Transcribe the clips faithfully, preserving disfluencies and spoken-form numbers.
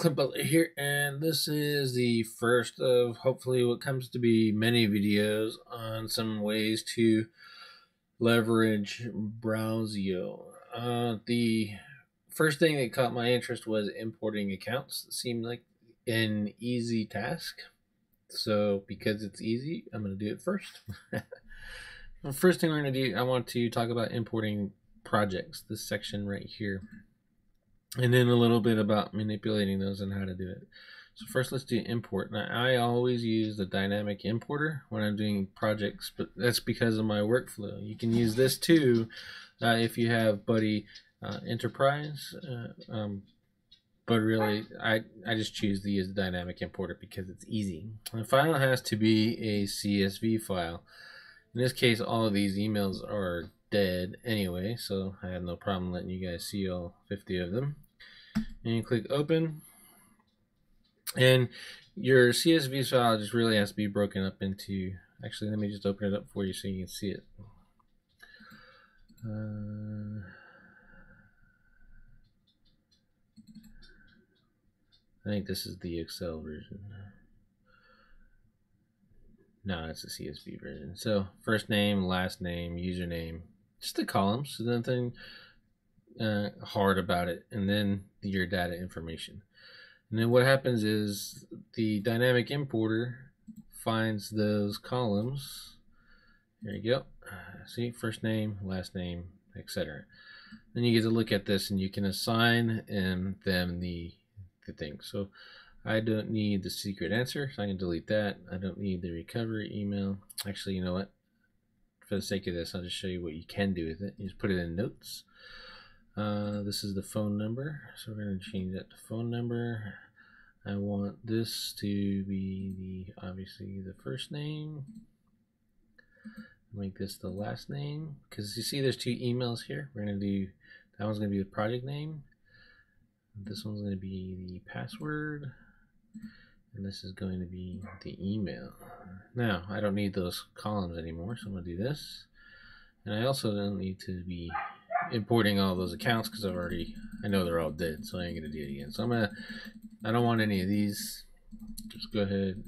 Clint Butler here, and this is the first of hopefully what comes to be many videos on some ways to leverage BrowSEO. Uh, the first thing that caught my interest was importing accounts. It seemed like an easy task, so because it's easy, I'm going to do it first. The first thing we're going to do, I want to talk about importing projects, this section right here. And then a little bit about manipulating those and how to do it. So first, let's do import. Now, I always use the dynamic importer when I'm doing projects, but that's because of my workflow. You can use this too uh, if you have Buddy uh, Enterprise, uh, um, but really, I, I just choose to use the dynamic importer because it's easy. The file has to be a C S V file. In this case, all of these emails are dead anyway, so I have no problem letting you guys see all fifty of them. And you click open, and your C S V file just really has to be broken up into, actually let me just open it up for you so you can see it. Uh, I think this is the Excel version. No, it's the C S V version. So first name, last name, username, just the columns, so nothing uh, hard about it, and then your data information. And then what happens is the dynamic importer finds those columns. There you go. See, first name, last name, et cetera. Then you get to look at this, and you can assign and them the the thing. So I don't need the secret answer, so I can delete that. I don't need the recovery email. Actually, you know what? For the sake of this, I'll just show you what you can do with it. You just put it in notes. Uh, this is the phone number, so we're going to change that to phone number. I want this to be the obviously the first name. Make this the last name, because you see there's two emails here. We're going to do that one's going to be the project name. This one's going to be the password. And this is going to be the email. Now, I don't need those columns anymore, so I'm going to do this. And I also don't need to be importing all those accounts because I've already, I know they're all dead, so I ain't going to do it again. So I'm going to, I don't want any of these. Just go ahead.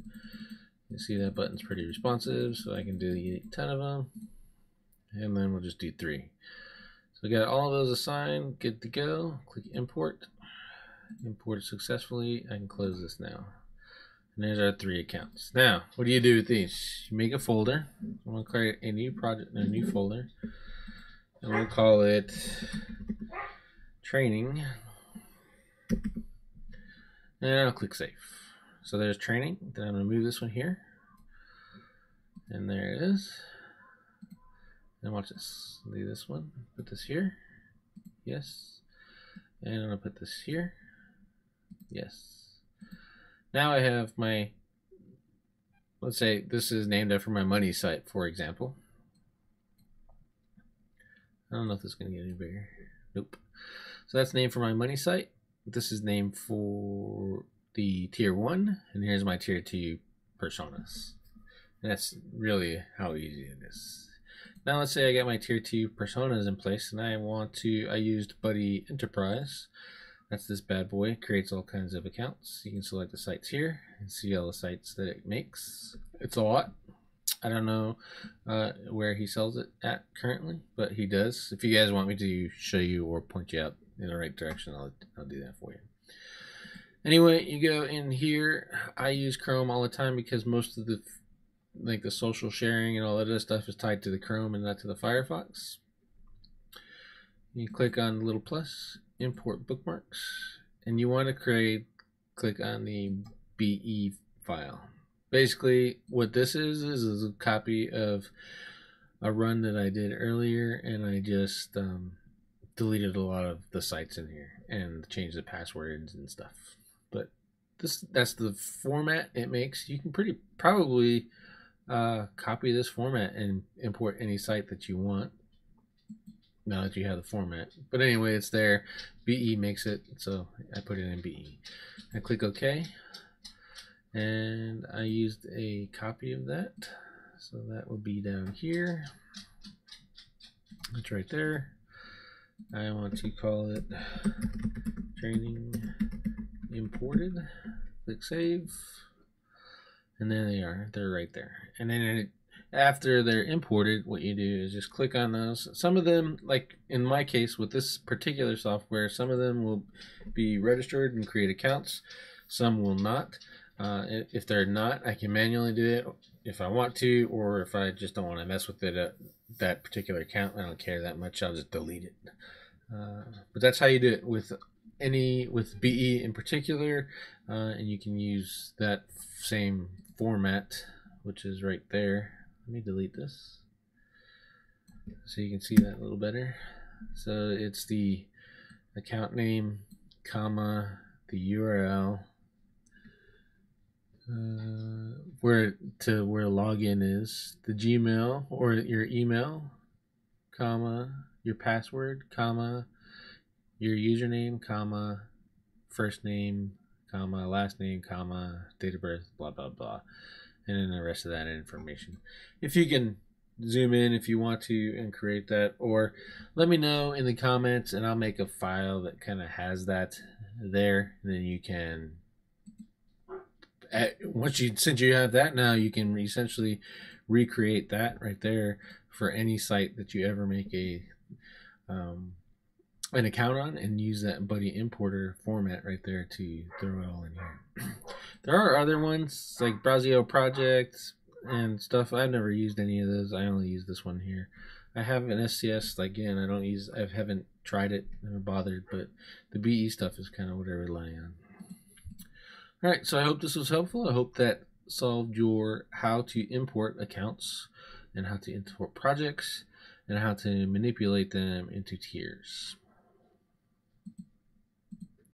You see that button's pretty responsive, so I can delete a ton of them. And then we'll just do three. So we got all those assigned, good to go. Click import. Imported successfully. I can close this now. And there's our three accounts. Now, what do you do with these? You make a folder. I'm going to create a new project, a new folder. And we'll call it training. And I'll click save. So there's training. Then I'm going to move this one here. And there it is. And watch this. Leave this one. Put this here. Yes. And I'm going to put this here. Yes. Now I have my, let's say this is named after my money site, for example. I don't know if this is going to get any bigger. Nope. So that's named for my money site. This is named for the tier one. And here's my tier two personas. And that's really how easy it is. Now let's say I got my tier two personas in place and I want to, I used Buddy Enterprise. That's this bad boy. It creates all kinds of accounts. You can select the sites here and see all the sites that it makes. It's a lot. I don't know uh, where he sells it at currently, but he does. If you guys want me to show you or point you out in the right direction, I'll, I'll do that for you. Anyway, you go in here. I use Chrome all the time because most of the like the social sharing and all that other stuff is tied to the Chrome and not to the Firefox. You click on the little plus, import bookmarks, and you want to create, click on the B E file. Basically what this is, is, is a copy of a run that I did earlier, and I just um, deleted a lot of the sites in here and changed the passwords and stuff. But this, that's the format it makes. You can pretty probably uh, copy this format and import any site that you want now that you have the format. But anyway, it's there. B E makes it, so I put it in B E. I click OK, and I used a copy of that, so that will be down here. It's right there. I want to call it training imported, click save, and there they are, they're right there. And then it, after they're imported, what you do is just click on those. Some of them, like in my case with this particular software, some of them will be registered and create accounts, some will not. Uh, if they're not, I can manually do it if I want to, or if I just don't want to mess with it, uh, that particular account, I don't care that much, I'll just delete it. Uh, but that's how you do it with any, with B E in particular, uh, and you can use that same format, which is right there. Let me delete this so you can see that a little better. So it's the account name, comma, the U R L, uh, where to where login is, the Gmail or your email, comma, your password, comma, your username, comma, first name, comma, last name, comma, date of birth, blah, blah, blah. And then the rest of that information. If you can zoom in if you want to and create that, or let me know in the comments and I'll make a file that kind of has that there. And then you can, once you, since you have that now, you can essentially recreate that right there for any site that you ever make a um, an account on, and use that Buddy importer format right there to throw it all in here. There are other ones like BrowSEO projects and stuff. I've never used any of those. I only use this one here. I have an S C S, like, again, I don't use, I haven't tried it, never bothered, but the B E stuff is kind of what I rely on. All right, so I hope this was helpful. I hope that solved your how to import accounts and how to import projects and how to manipulate them into tiers.